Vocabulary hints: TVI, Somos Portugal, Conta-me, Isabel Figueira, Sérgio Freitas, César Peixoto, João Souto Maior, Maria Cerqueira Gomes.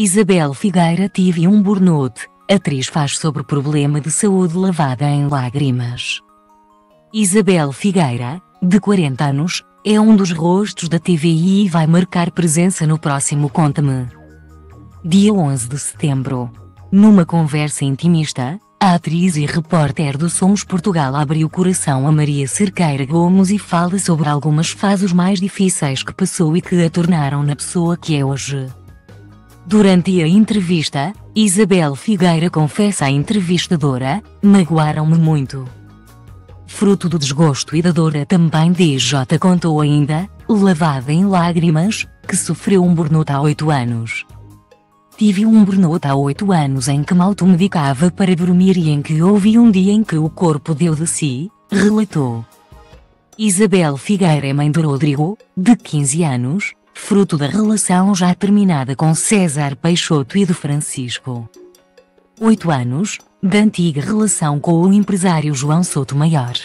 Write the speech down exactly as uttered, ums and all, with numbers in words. Isabel Figueira teve um burnout, atriz faz sobre problema de saúde lavada em lágrimas. Isabel Figueira, de quarenta anos, é um dos rostos da T V I e vai marcar presença no próximo Conta-me. Dia onze de setembro. Numa conversa intimista, a atriz e repórter do Somos Portugal abre o coração a Maria Cerqueira Gomes e fala sobre algumas fases mais difíceis que passou e que a tornaram na pessoa que é hoje. Durante a entrevista, Isabel Figueira confessa à entrevistadora: "Magoaram-me muito. Fruto do desgosto e da dor", a também D J contou ainda, lavada em lágrimas, que sofreu um burnout há oito anos. "Tive um burnout há oito anos em que me automedicava para dormir e em que houve um dia em que o corpo deu de si", relatou. Isabel Figueira é mãe de Rodrigo, de quinze anos, fruto da relação já terminada com César Peixoto e de Francisco, oito anos, da antiga relação com o empresário João Souto Maior.